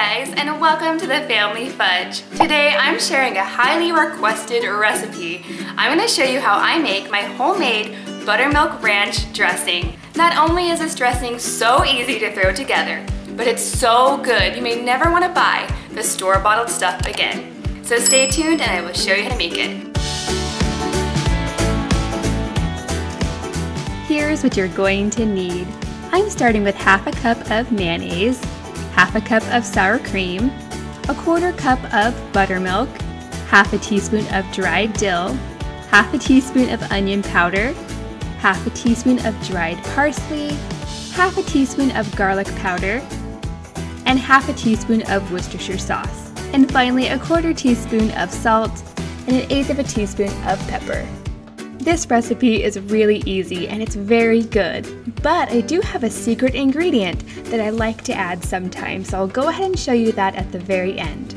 guys, and welcome to The Family Fudge. Today I'm sharing a highly requested recipe. I'm going to show you how I make my homemade buttermilk ranch dressing. Not only is this dressing so easy to throw together, but it's so good you may never want to buy the store-bottled stuff again. So stay tuned and I will show you how to make it. Here's what you're going to need. I'm starting with half a cup of mayonnaise, half a cup of sour cream, a quarter cup of buttermilk, half a teaspoon of dried dill, half a teaspoon of onion powder, half a teaspoon of dried parsley, half a teaspoon of garlic powder, and half a teaspoon of Worcestershire sauce. And finally, a quarter teaspoon of salt and an eighth of a teaspoon of pepper. This recipe is really easy and it's very good, but I do have a secret ingredient that I like to add sometimes, so I'll go ahead and show you that at the very end.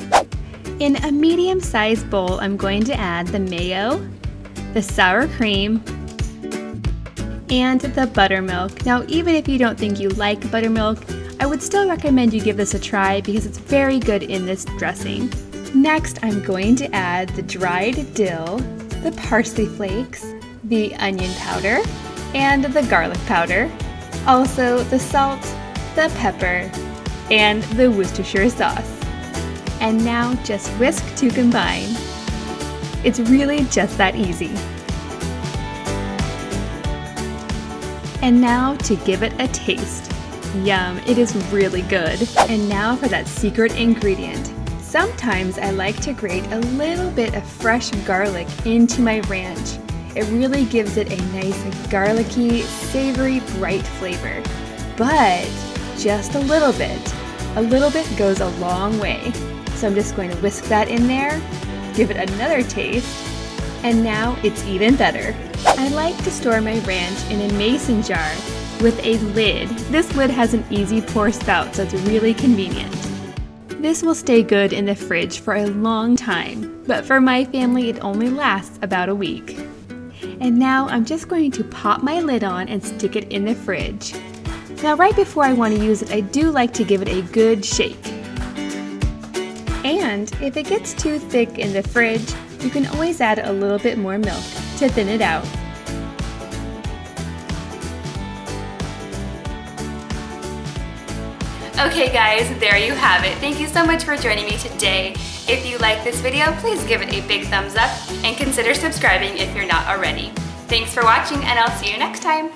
In a medium-sized bowl, I'm going to add the mayo, the sour cream, and the buttermilk. Now, even if you don't think you like buttermilk, I would still recommend you give this a try because it's very good in this dressing. Next, I'm going to add the dried dill, the parsley flakes, the onion powder, and the garlic powder, also the salt, the pepper, and the Worcestershire sauce. And now just whisk to combine. It's really just that easy. And now to give it a taste. Yum, it is really good. And now for that secret ingredient. Sometimes I like to grate a little bit of fresh garlic into my ranch. It really gives it a nice garlicky, savory, bright flavor. But just a little bit. A little bit goes a long way. So I'm just going to whisk that in there, give it another taste, and now it's even better. I like to store my ranch in a mason jar with a lid. This lid has an easy pour spout, so it's really convenient. This will stay good in the fridge for a long time, but for my family it only lasts about a week. And now I'm just going to pop my lid on and stick it in the fridge. Now right before I want to use it, I do like to give it a good shake. And if it gets too thick in the fridge, you can always add a little bit more milk to thin it out. Okay guys, there you have it. Thank you so much for joining me today. If you like this video, please give it a big thumbs up and consider subscribing if you're not already. Thanks for watching and I'll see you next time.